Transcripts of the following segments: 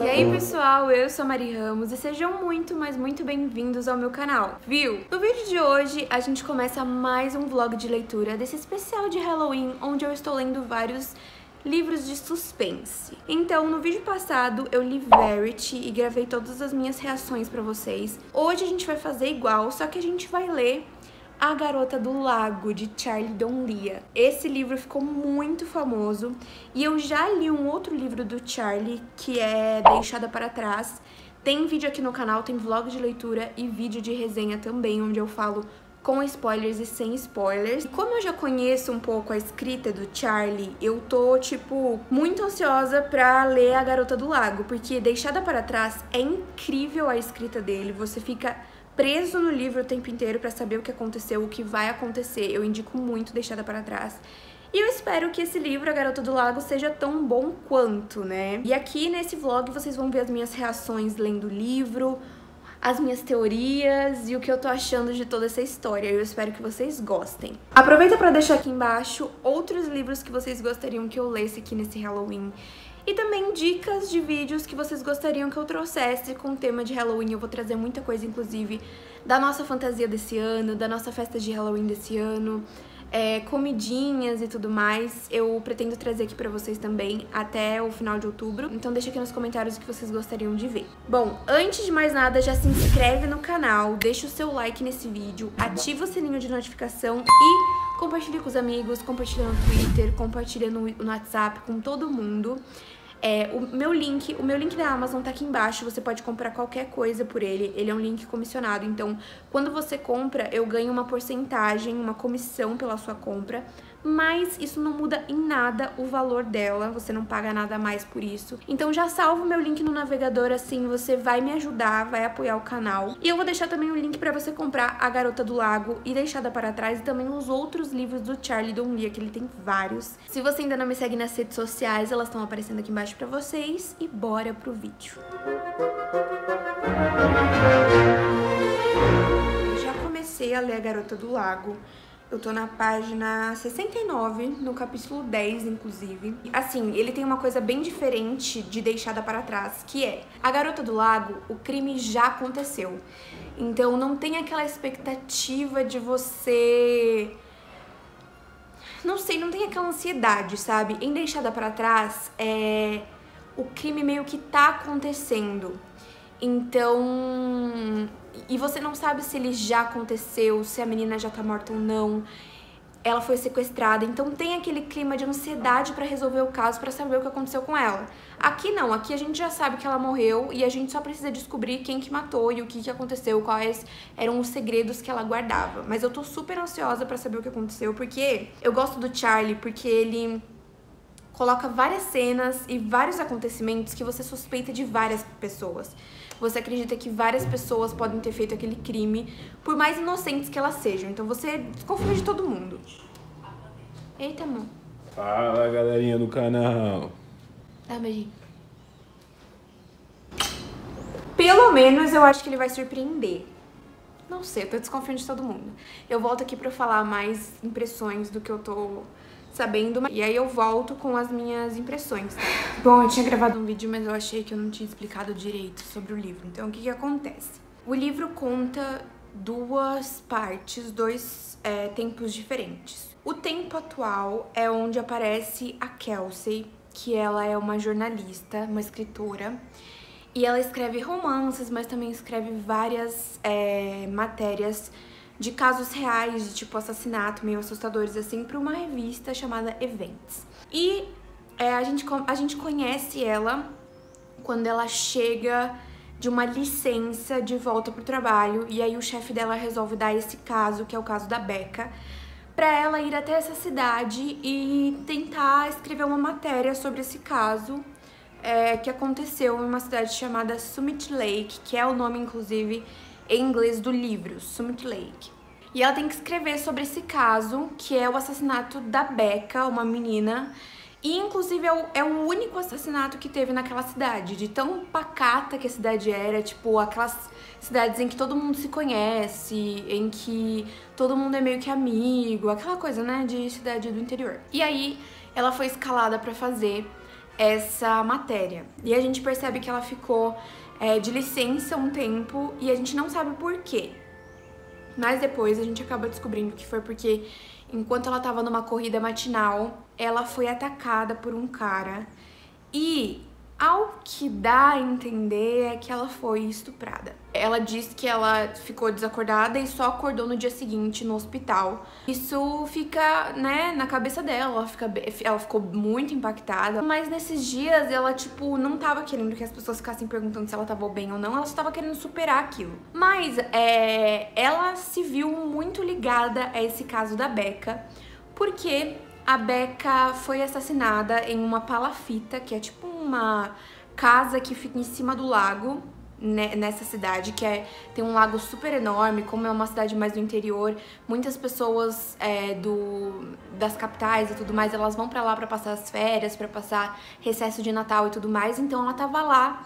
E aí pessoal, eu sou a Mari Ramos e sejam muito, mas muito bem-vindos ao meu canal, viu? No vídeo de hoje a gente começa mais um vlog de leitura desse especial de Halloween, onde eu estou lendo vários livros de suspense. Então, no vídeo passado eu li Verity e gravei todas as minhas reações pra vocês. Hoje a gente vai fazer igual, só que a gente vai ler A Garota do Lago, de Charlie Donlea. Esse livro ficou muito famoso e eu já li um outro livro do Charlie, que é Deixada Para Trás. Tem vídeo aqui no canal, tem vlog de leitura e vídeo de resenha também, onde eu falo com spoilers e sem spoilers. E como eu já conheço um pouco a escrita do Charlie, eu tô, tipo, muito ansiosa pra ler A Garota do Lago, porque Deixada Para Trás é incrível a escrita dele, você fica preso no livro o tempo inteiro pra saber o que aconteceu, o que vai acontecer. Eu indico muito Deixada Para Trás. E eu espero que esse livro, A Garota do Lago, seja tão bom quanto, né? E aqui nesse vlog vocês vão ver as minhas reações lendo o livro, as minhas teorias e o que eu tô achando de toda essa história. Eu espero que vocês gostem. Aproveita pra deixar aqui embaixo outros livros que vocês gostariam que eu lesse aqui nesse Halloween. E também dicas de vídeos que vocês gostariam que eu trouxesse com o tema de Halloween. Eu vou trazer muita coisa, inclusive, da nossa fantasia desse ano, da nossa festa de Halloween desse ano, comidinhas e tudo mais. Eu pretendo trazer aqui pra vocês também até o final de outubro. Então deixa aqui nos comentários o que vocês gostariam de ver. Bom, antes de mais nada, já se inscreve no canal, deixa o seu like nesse vídeo, ativa o sininho de notificação e compartilha com os amigos, compartilha no Twitter, compartilha no WhatsApp com todo mundo. O meu link da Amazon tá aqui embaixo, você pode comprar qualquer coisa por ele, ele é um link comissionado, então quando você compra, eu ganho uma porcentagem, uma comissão pela sua compra, mas isso não muda em nada o valor dela, você não paga nada a mais por isso. Então já salva o meu link no navegador, assim você vai me ajudar, vai apoiar o canal. E eu vou deixar também o link pra você comprar A Garota do Lago e Deixada Para Trás e também os outros livros do Charlie Donlea, que ele tem vários. Se você ainda não me segue nas redes sociais, elas estão aparecendo aqui embaixo pra vocês e bora pro vídeo. Eu já comecei a ler A Garota do Lago. Eu tô na página 69, no capítulo 10, inclusive. Assim, ele tem uma coisa bem diferente de Deixada Para Trás, que é A Garota do Lago, o crime já aconteceu. Então não tem aquela expectativa de você... Não sei, não tem aquela ansiedade, sabe? Em Deixada Para Trás, o crime meio que tá acontecendo. Então... E você não sabe se ele já aconteceu, se a menina já tá morta ou não, ela foi sequestrada, então tem aquele clima de ansiedade pra resolver o caso, pra saber o que aconteceu com ela. Aqui não, aqui a gente já sabe que ela morreu e a gente só precisa descobrir quem que matou e o que que aconteceu, quais eram os segredos que ela guardava. Mas eu tô super ansiosa pra saber o que aconteceu, porque eu gosto do Charlie, porque ele coloca várias cenas e vários acontecimentos que você suspeita de várias pessoas. Você acredita que várias pessoas podem ter feito aquele crime, por mais inocentes que elas sejam. Então você desconfia de todo mundo. Eita, mano. Fala, galerinha do canal. Dá um beijinho. Pelo menos eu acho que ele vai surpreender. Não sei, eu tô desconfiando de todo mundo. Eu volto aqui pra falar mais impressões do que eu tô sabendo. E aí eu volto com as minhas impressões. Bom, eu tinha gravado um vídeo, mas eu achei que eu não tinha explicado direito sobre o livro. Então, o que que acontece? O livro conta duas partes, dois tempos diferentes. O tempo atual é onde aparece a Kelsey, que ela é uma jornalista, uma escritora. E ela escreve romances, mas também escreve várias matérias de casos reais, de tipo assassinato, meio assustadores assim, para uma revista chamada Events. E a gente conhece ela quando ela chega de uma licença de volta pro trabalho e aí o chefe dela resolve dar esse caso, que é o caso da Becca, para ela ir até essa cidade e tentar escrever uma matéria sobre esse caso que aconteceu em uma cidade chamada Summit Lake, que é o nome, inclusive, em inglês do livro, Summit Lake. E ela tem que escrever sobre esse caso, que é o assassinato da Becca, uma menina E, inclusive, é o único assassinato que teve naquela cidade, de tão pacata que a cidade era, tipo, aquelas cidades em que todo mundo se conhece, em que todo mundo é meio que amigo, aquela coisa, né, de cidade do interior. E aí, ela foi escalada pra fazer essa matéria. E a gente percebe que ela ficou de licença um tempo e a gente não sabe por quê. Mas depois a gente acaba descobrindo que foi porque, enquanto ela tava numa corrida matinal, ela foi atacada por um cara e, ao que dá a entender, é que ela foi estuprada. Ela diz que ela ficou desacordada e só acordou no dia seguinte no hospital. Isso fica, né, na cabeça dela, ela ficou muito impactada. Mas nesses dias ela, tipo, não tava querendo que as pessoas ficassem perguntando se ela tava bem ou não, ela só tava querendo superar aquilo. Mas ela se viu muito ligada a esse caso da Becca, porque a Becca foi assassinada em uma palafita, que é tipo uma casa que fica em cima do lago, nessa cidade, que tem um lago super enorme. Como é uma cidade mais do interior, muitas pessoas das capitais e tudo mais, elas vão pra lá pra passar as férias, pra passar recesso de Natal e tudo mais. Então ela tava lá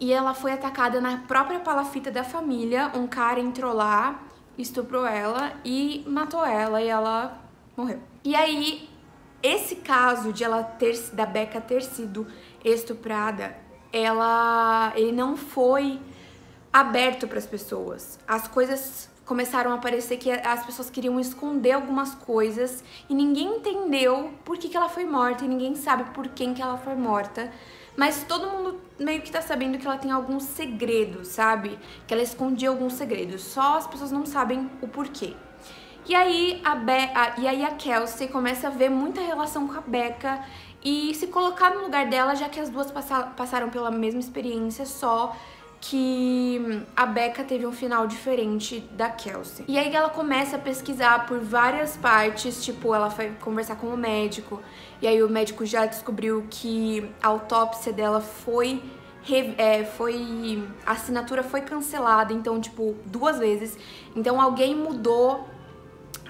e ela foi atacada na própria palafita da família. Um cara entrou lá, estuprou ela e matou ela, e ela morreu. E aí, esse caso de da Becca ter sido estuprada, ele não foi aberto para as pessoas. As coisas começaram a aparecer que as pessoas queriam esconder algumas coisas e ninguém entendeu por que que ela foi morta e ninguém sabe por quem que ela foi morta. Mas todo mundo meio que tá sabendo que ela tem algum segredo, sabe? Que ela escondia alguns segredos, só as pessoas não sabem o porquê. E aí a Kelsey começa a ver muita relação com a Becca e se colocar no lugar dela, já que as duas passaram pela mesma experiência, só que a Becca teve um final diferente da Kelsey. E aí ela começa a pesquisar por várias partes, tipo, ela foi conversar com o médico, e aí o médico já descobriu que a autópsia dela a assinatura foi cancelada, então, tipo, 2 vezes. Então alguém mudou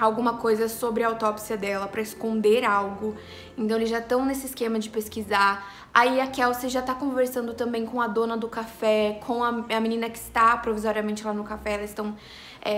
alguma coisa sobre a autópsia dela pra esconder algo. Então eles já estão nesse esquema de pesquisar. Aí a Kelsey já tá conversando também com a dona do café, com a menina que está provisoriamente lá no café. Elas estão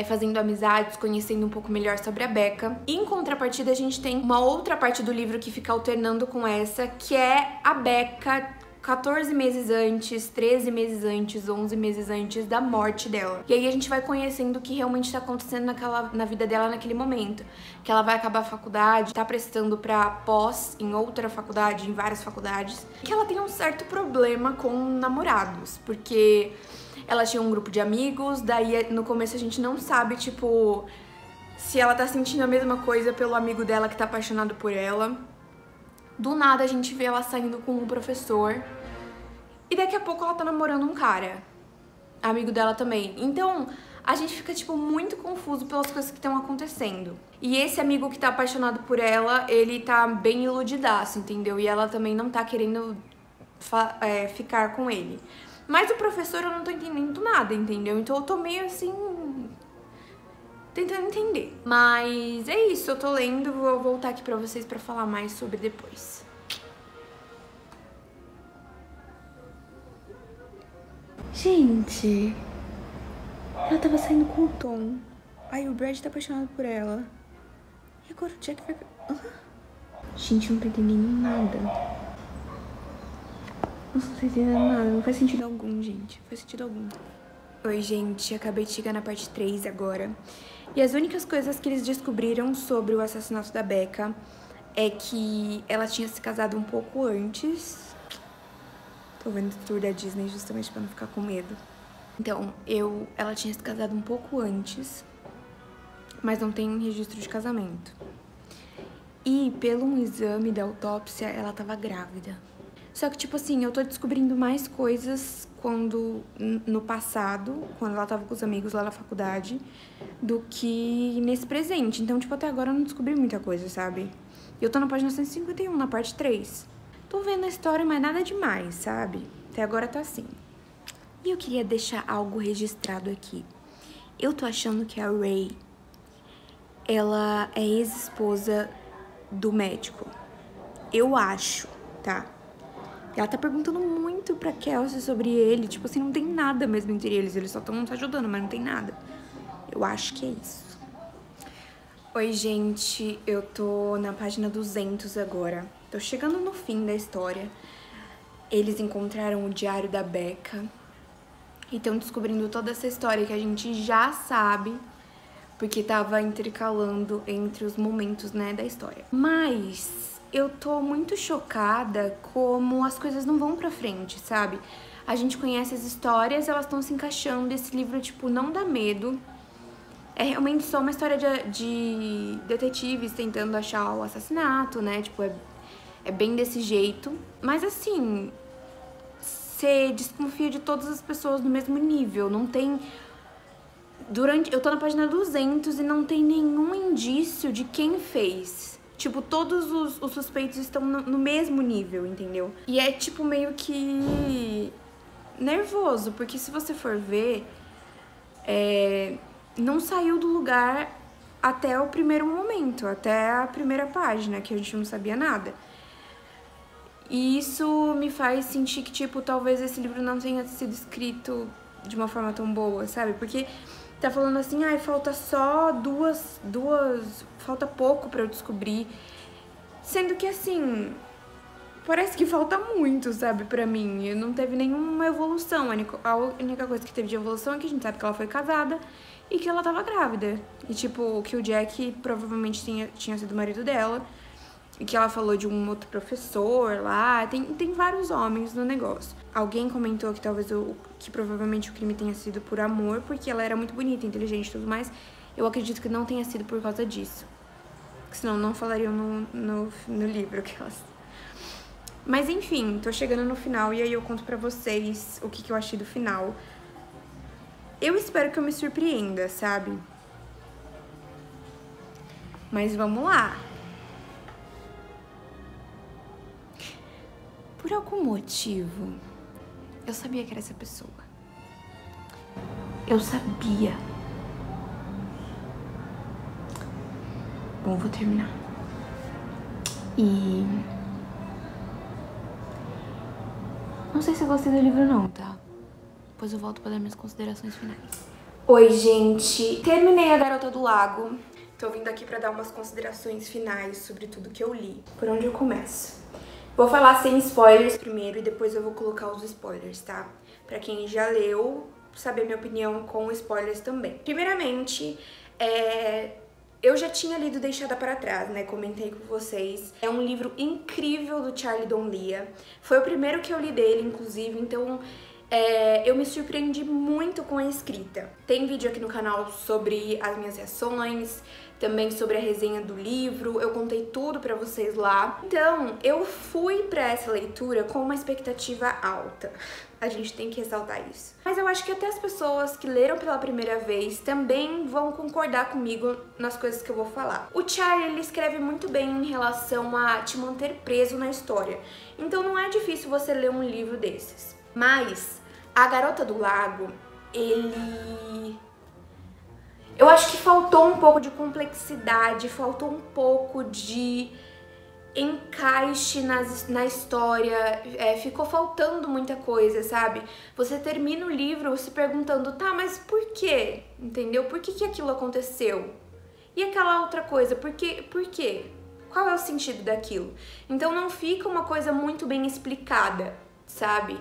fazendo amizades, conhecendo um pouco melhor sobre a Becca. Em contrapartida, a gente tem uma outra parte do livro que fica alternando com essa, que é a Becca 14 meses antes, 13 meses antes, 11 meses antes da morte dela. E aí a gente vai conhecendo o que realmente tá acontecendo na vida dela naquele momento. Que ela vai acabar a faculdade, tá prestando pra pós em outra faculdade, em várias faculdades. E que ela tem um certo problema com namorados, porque ela tinha um grupo de amigos, daí no começo a gente não sabe, tipo, se ela tá sentindo a mesma coisa pelo amigo dela que tá apaixonado por ela. Do nada a gente vê ela saindo com um professor e daqui a pouco ela tá namorando um cara, amigo dela também. Então a gente fica, tipo, muito confuso pelas coisas que estão acontecendo. E esse amigo que tá apaixonado por ela, ele tá bem iludidaço, entendeu? E ela também não tá querendo ficar com ele. Mas o professor eu não tô entendendo nada, entendeu? Então eu tô meio assim, tentando entender. Mas é isso, eu tô lendo, vou voltar aqui pra vocês pra falar mais sobre depois. Gente, ela tava saindo com o Tom. Aí o Brad tá apaixonado por ela. E agora o Jack vai... Gente, eu não tô entendendo nada. Não tô entendendo nada, não faz sentido algum, gente. Não faz sentido algum. Oi, gente, acabei de chegar na parte 3 agora. E as únicas coisas que eles descobriram sobre o assassinato da Becca é que ela tinha se casado um pouco antes. Tô vendo o tour da Disney justamente pra não ficar com medo. Então, ela tinha se casado um pouco antes, mas não tem registro de casamento. E, pelo um exame da autópsia, ela tava grávida. Só que, tipo assim, eu tô descobrindo mais coisas no passado, quando ela tava com os amigos lá na faculdade, do que nesse presente. Então, tipo, até agora eu não descobri muita coisa, sabe? E eu tô na página 151, na parte 3. Tô vendo a história, mas nada demais, sabe? Até agora tá assim. E eu queria deixar algo registrado aqui. Eu tô achando que a Ray, ela é ex-esposa do médico. Eu acho. tá? Ela tá perguntando muito pra Kelsey sobre ele. Tipo assim, não tem nada mesmo entre eles. Eles só estão se ajudando, mas não tem nada. Eu acho que é isso. Oi, gente. Eu tô na página 200 agora. Tô chegando no fim da história. Eles encontraram o diário da Becca. E estão descobrindo toda essa história que a gente já sabe. Porque tava intercalando entre os momentos, né, da história. Mas... eu tô muito chocada como as coisas não vão pra frente, sabe? A gente conhece as histórias, elas estão se encaixando. Esse livro, tipo, não dá medo. É realmente só uma história de detetives tentando achar o assassinato, né? Tipo, é bem desse jeito. Mas assim, você desconfia de todas as pessoas no mesmo nível. Não tem... eu tô na página 200 e não tem nenhum indício de quem fez. Tipo, todos os suspeitos estão no mesmo nível, entendeu? E é, tipo, meio que nervoso, porque se você for ver, não saiu do lugar até o primeiro momento, até a primeira página, que a gente não sabia nada. E isso me faz sentir que, tipo, talvez esse livro não tenha sido escrito de uma forma tão boa, sabe? Porque... tá falando assim, ai, falta só duas... falta pouco pra eu descobrir. Sendo que, assim, parece que falta muito, sabe, pra mim. Não teve nenhuma evolução. A única coisa que teve de evolução é que a gente sabe que ela foi casada e que ela tava grávida. E, tipo, que o Jack provavelmente tinha sido o marido dela. E que ela falou de um outro professor lá. Tem vários homens no negócio. Alguém comentou que talvez que provavelmente o crime tenha sido por amor, porque ela era muito bonita, inteligente e tudo mais. Eu acredito que não tenha sido por causa disso. Porque senão não falariam no livro que elas... Mas enfim, tô chegando no final e aí eu conto pra vocês o que eu achei do final. Eu espero que eu me surpreenda, sabe? Mas vamos lá! Por algum motivo, eu sabia que era essa pessoa. Eu sabia. Bom, vou terminar. E... não sei se eu gostei do livro não, tá? Depois eu volto pra dar minhas considerações finais. Oi, gente. Terminei A Garota do Lago. Tô vindo aqui pra dar umas considerações finais sobre tudo que eu li. Por onde eu começo? Vou falar sem spoilers primeiro e depois eu vou colocar os spoilers, tá? Pra quem já leu, saber minha opinião com spoilers também. Primeiramente, eu já tinha lido Deixada Para Trás, né? Comentei com vocês. É um livro incrível do Charlie Donlea. Foi o primeiro que eu li dele, inclusive, então eu me surpreendi muito com a escrita. Tem vídeo aqui no canal sobre as minhas reações, também sobre a resenha do livro, eu contei tudo pra vocês lá. Então, eu fui pra essa leitura com uma expectativa alta. A gente tem que ressaltar isso. Mas eu acho que até as pessoas que leram pela primeira vez também vão concordar comigo nas coisas que eu vou falar. O Charlie, ele escreve muito bem em relação a te manter preso na história. Então não é difícil você ler um livro desses. Mas, A Garota do Lago, eu acho que faltou um pouco de complexidade, faltou um pouco de encaixe na história, ficou faltando muita coisa, sabe? Você termina o livro se perguntando, tá, mas por quê? Entendeu? Por que aquilo aconteceu? E aquela outra coisa, por quê? Qual é o sentido daquilo? Então não fica uma coisa muito bem explicada, sabe?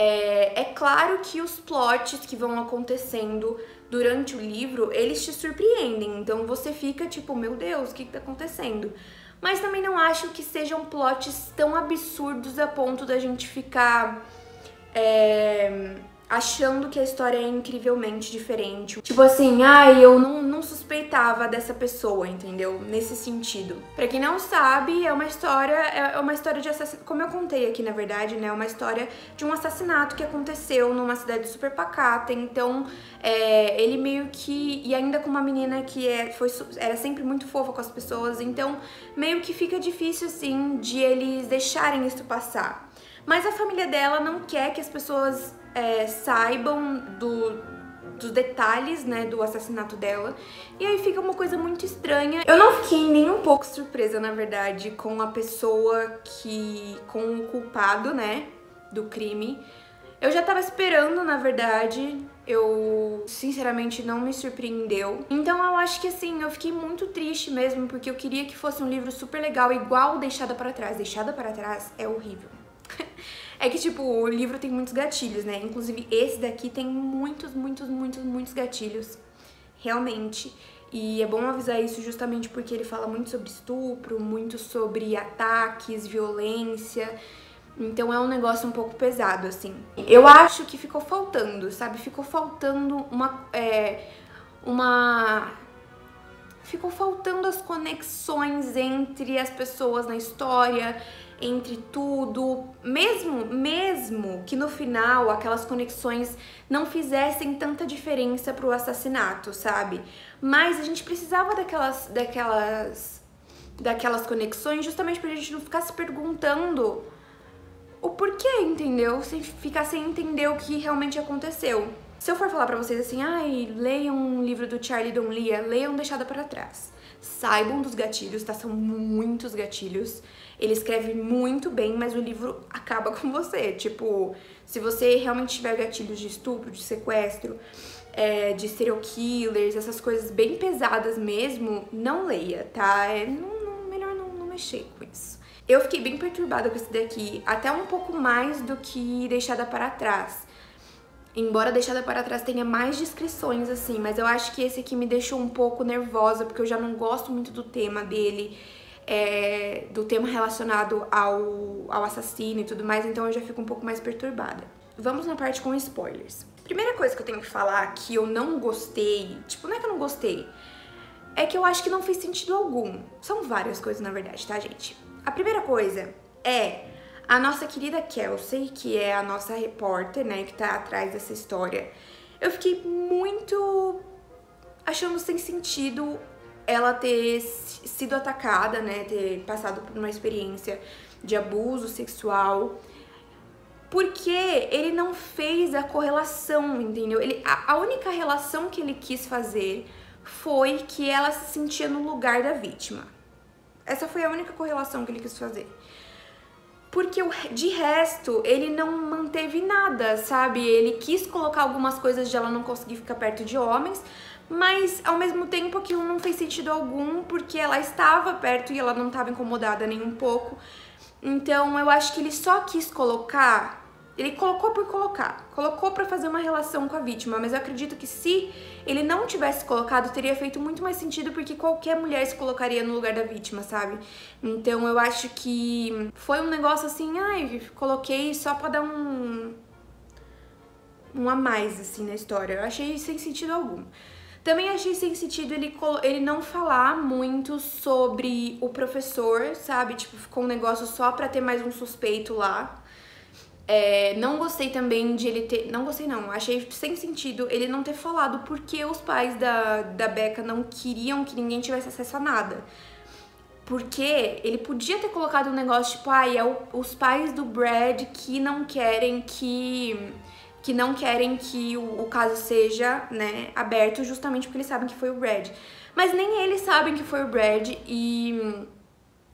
É claro que os plots que vão acontecendo durante o livro, eles te surpreendem. Então você fica tipo, meu Deus, o que tá acontecendo? Mas também não acho que sejam plots tão absurdos a ponto da gente ficar achando que a história é incrivelmente diferente. Tipo assim, ai, eu não suspeitava dessa pessoa, entendeu? Nesse sentido. Pra quem não sabe, é uma história de assassinato, como eu contei aqui, na verdade, né? É uma história de um assassinato que aconteceu numa cidade super pacata. Então, ele meio que... e ainda com uma menina que era sempre muito fofa com as pessoas. Então, meio que fica difícil, assim, de eles deixarem isso passar. Mas a família dela não quer que as pessoas saibam dos detalhes, né, do assassinato dela. E aí fica uma coisa muito estranha. Eu não fiquei nem um pouco surpresa, na verdade, com a pessoa que... com o culpado, né, do crime. Eu já tava esperando, na verdade. Eu, sinceramente, não me surpreendeu. Então eu acho que, assim, eu fiquei muito triste mesmo, porque eu queria que fosse um livro super legal, igual Deixada Para Trás. Deixada Para Trás é horrível. É que, tipo, o livro tem muitos gatilhos, né? Inclusive, esse daqui tem muitos gatilhos, realmente. E é bom avisar isso justamente porque ele fala muito sobre estupro, muito sobre ataques, violência... Então é um negócio um pouco pesado, assim. Eu acho que ficou faltando, sabe? Ficou faltando uma... Ficou faltando as conexões entre as pessoas na história, entre tudo. Mesmo que no final aquelas conexões não fizessem tanta diferença pro assassinato, sabe? Mas a gente precisava daquelas conexões justamente pra gente não ficar se perguntando... o porquê, entendeu? Sem ficar sem entender o que realmente aconteceu. Se eu for falar pra vocês assim, ai, leiam um livro do Charlie Donlea, leiam Deixada Para Trás. Saibam dos gatilhos, tá? São muitos gatilhos. Ele escreve muito bem, mas o livro acaba com você. Tipo, se você realmente tiver gatilhos de estupro, de sequestro, de serial killers, essas coisas bem pesadas mesmo, não leia, tá? Melhor não mexer com isso. Eu fiquei bem perturbada com esse daqui, até um pouco mais do que Deixada Para Trás. Embora Deixada Para Trás tenha mais descrições, assim, mas eu acho que esse aqui me deixou um pouco nervosa, porque eu já não gosto muito do tema dele, do tema relacionado ao assassino e tudo mais, então eu já fico um pouco mais perturbada. Vamos na parte com spoilers. Primeira coisa que eu tenho que falar que eu não gostei, tipo, não é que eu não gostei, é que eu acho que não fez sentido algum. São várias coisas, na verdade, tá, gente? A primeira coisa é a nossa querida Kelsey, que é a nossa repórter, né, que tá atrás dessa história. Eu fiquei muito achando sem sentido ela ter sido atacada, né, ter passado por uma experiência de abuso sexual, porque ele não fez a correlação, entendeu? A única relação que ele quis fazer foi que ela se sentia no lugar da vítima. Essa foi a única correlação que ele quis fazer. Porque, de resto, ele não manteve nada, sabe? Ele quis colocar algumas coisas de ela não conseguir ficar perto de homens, mas, ao mesmo tempo, aquilo não fez sentido algum, porque ela estava perto e ela não estava incomodada nem um pouco. Então, eu acho que ele só quis colocar... Ele colocou por colocar. Colocou pra fazer uma relação com a vítima, mas eu acredito que se ele não tivesse colocado, teria feito muito mais sentido, porque qualquer mulher se colocaria no lugar da vítima, sabe? Então eu acho que foi um negócio assim, ai, coloquei só pra dar um a mais, assim, na história. Eu achei sem sentido algum. Também achei sem sentido ele não falar muito sobre o professor, sabe? Tipo, ficou um negócio só pra ter mais um suspeito lá. Não gostei também de ele ter... Não gostei não, achei sem sentido ele não ter falado porque os pais da Becca não queriam que ninguém tivesse acesso a nada. Porque ele podia ter colocado um negócio tipo, ai, os pais do Brad que não querem que o caso seja, né, aberto, justamente porque eles sabem que foi o Brad. Mas nem eles sabem que foi o Brad e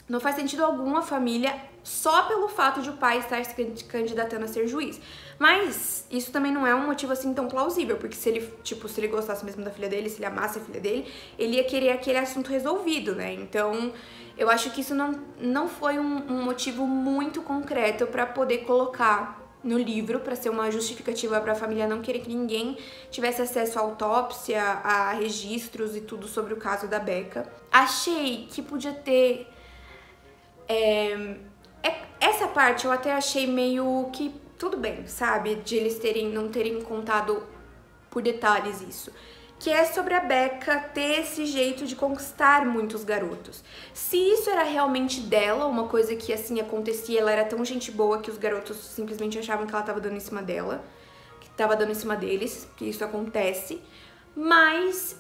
não faz sentido algum a família... só pelo fato de o pai estar se candidatando a ser juiz. Mas isso também não é um motivo assim tão plausível, porque se ele gostasse mesmo da filha dele, se ele amasse a filha dele, ele ia querer aquele assunto resolvido, né? Então, eu acho que isso não foi um motivo muito concreto pra poder colocar no livro, pra ser uma justificativa pra família não querer que ninguém tivesse acesso à autópsia, a registros e tudo sobre o caso da Becca. Achei que podia ter... Essa parte eu até achei meio que tudo bem, sabe? De eles não terem contado por detalhes isso. Que é sobre a Becca ter esse jeito de conquistar muitos garotos. Se isso era realmente dela, uma coisa que assim acontecia, ela era tão gente boa que os garotos simplesmente achavam que ela tava dando em cima dela, que tava dando em cima deles, que isso acontece. Mas,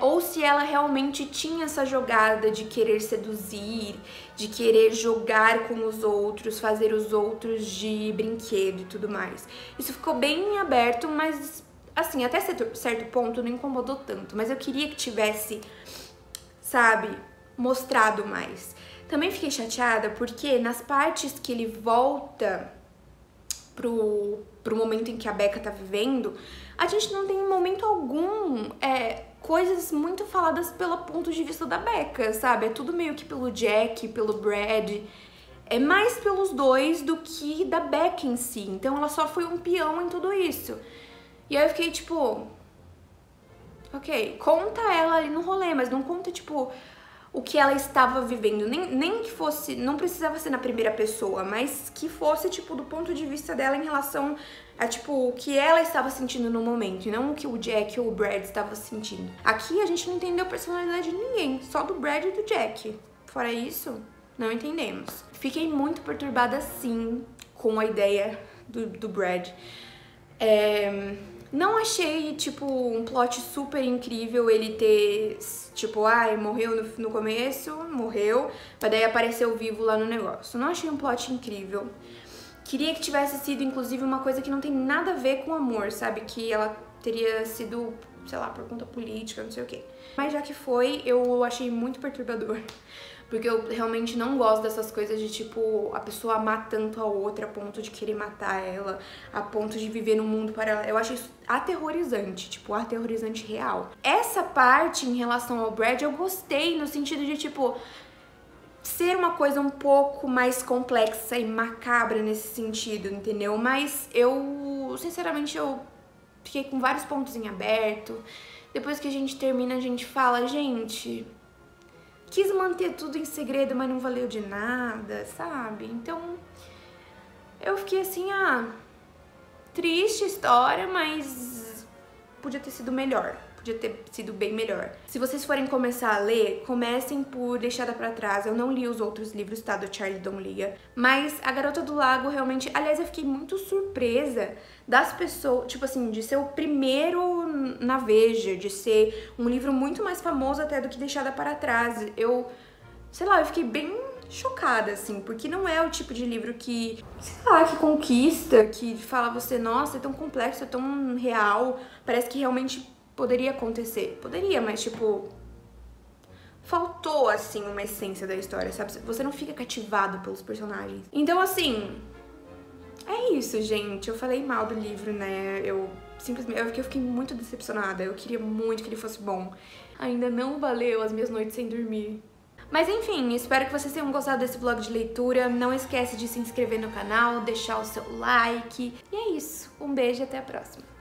ou se ela realmente tinha essa jogada de querer seduzir, de querer jogar com os outros, fazer os outros de brinquedo e tudo mais. Isso ficou bem aberto, mas assim, até certo ponto não incomodou tanto, mas eu queria que tivesse, sabe, mostrado mais. Também fiquei chateada porque nas partes que ele volta pro momento em que a Becca tá vivendo, a gente não tem em momento algum coisas muito faladas pelo ponto de vista da Becca, sabe? É tudo meio que pelo Jack, pelo Brad, é mais pelos dois do que da Becca em si. Então ela só foi um peão em tudo isso. E aí eu fiquei tipo, ok, conta ela ali no rolê, mas não conta tipo o que ela estava vivendo, nem que fosse, não precisava ser na primeira pessoa, mas que fosse tipo do ponto de vista dela em relação a tipo o que ela estava sentindo no momento, e não o que o Jack ou o Brad estavam sentindo. Aqui a gente não entendeu a personalidade de ninguém, só do Brad e do Jack. Fora isso, não entendemos. Fiquei muito perturbada sim com a ideia do Brad. Não achei, tipo, um plot super incrível ele ter, tipo, ai, morreu no começo, morreu, mas daí apareceu vivo lá no negócio. Não achei um plot incrível. Queria que tivesse sido, inclusive, uma coisa que não tem nada a ver com amor, sabe? Que ela teria sido, sei lá, por conta política, não sei o quê. Mas já que foi, eu achei muito perturbador. Porque eu realmente não gosto dessas coisas de, tipo, a pessoa amar tanto a outra a ponto de querer matar ela, a ponto de viver num mundo paralelo. Eu acho isso aterrorizante, tipo, aterrorizante real. Essa parte em relação ao Brad eu gostei no sentido de, tipo, ser uma coisa um pouco mais complexa e macabra nesse sentido, entendeu? Mas eu, sinceramente, eu fiquei com vários pontos em aberto. Depois que a gente termina, a gente fala, gente, quis manter tudo em segredo, mas não valeu de nada, sabe? Então, eu fiquei assim, triste a história, mas podia ter sido melhor. Podia ter sido bem melhor. Se vocês forem começar a ler, comecem por Deixada Para Trás. Eu não li os outros livros, tá? Do Charlie Donlea. Mas A Garota do Lago, realmente... Aliás, eu fiquei muito surpresa das pessoas... Tipo assim, de ser o primeiro na Veja, de ser um livro muito mais famoso até do que Deixada Para Trás. Eu, sei lá, eu fiquei bem chocada, assim, porque não é o tipo de livro que, sei lá, que conquista, que fala você, nossa, é tão complexo, é tão real, parece que realmente poderia acontecer. Poderia, mas, tipo, faltou, assim, uma essência da história, sabe? Você não fica cativado pelos personagens. Então, assim, é isso, gente. Eu falei mal do livro, né? Eu fiquei muito decepcionada. Eu queria muito que ele fosse bom. Ainda não valeu as minhas noites sem dormir. Mas enfim, espero que vocês tenham gostado desse vlog de leitura. Não esquece de se inscrever no canal, deixar o seu like. E é isso. Um beijo e até a próxima.